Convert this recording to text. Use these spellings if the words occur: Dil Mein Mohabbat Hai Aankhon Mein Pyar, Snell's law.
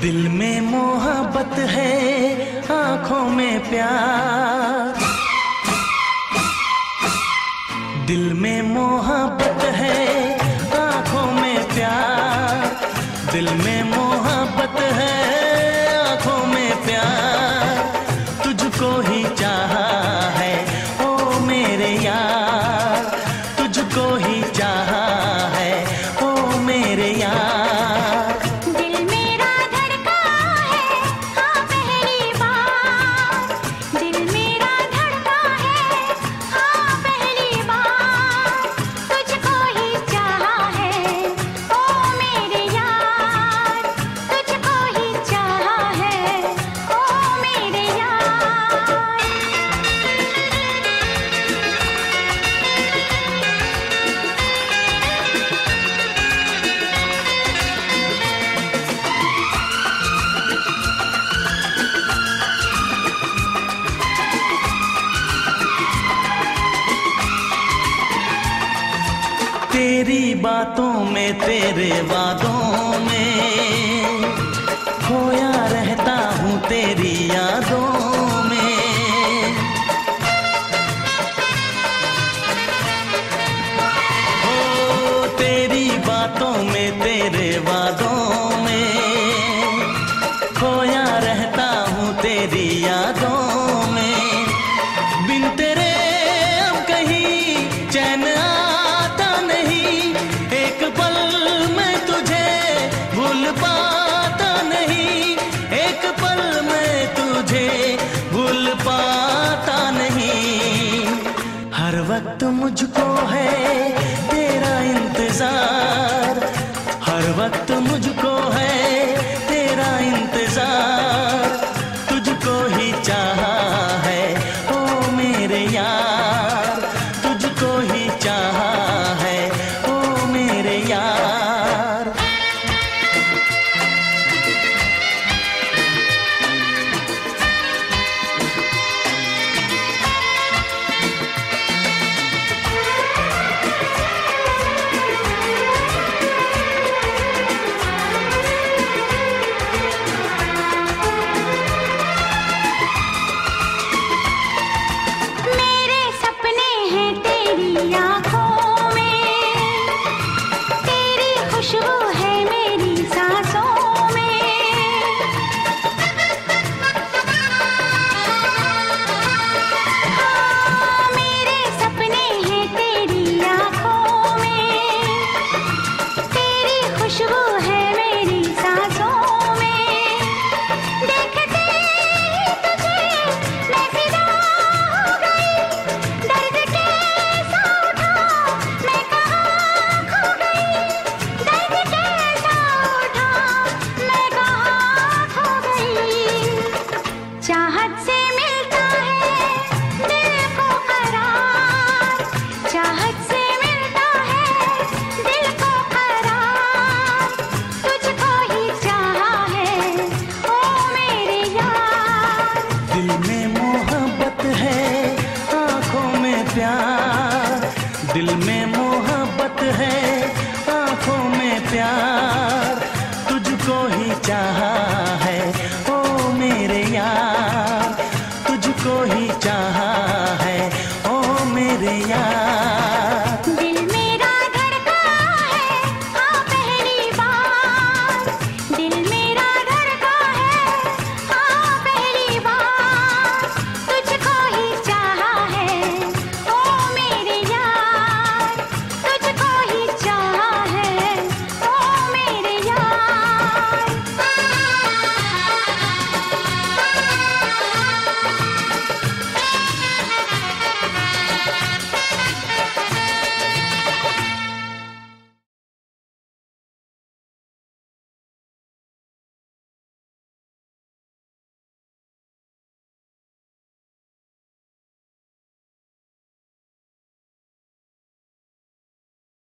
दिल में मोहब्बत है आंखों में प्यार, दिल में मोहब्बत है आंखों में प्यार, दिल में मोहब्बत है आंखों में प्यार, तुझको ही चाहा है ओ मेरे यार, तुझको ही चाहा है ओ मेरे यार। तेरी बातों में तेरे वादों में खोया रहता हूँ, तेरी यादों में हो, तेरी बातों में तेरे वादों में खोया रहता हूँ, तेरी यादों में। बिन तेरे अब कहीं चैन वक्त मुझको है तेरा इंतजार, हर वक्त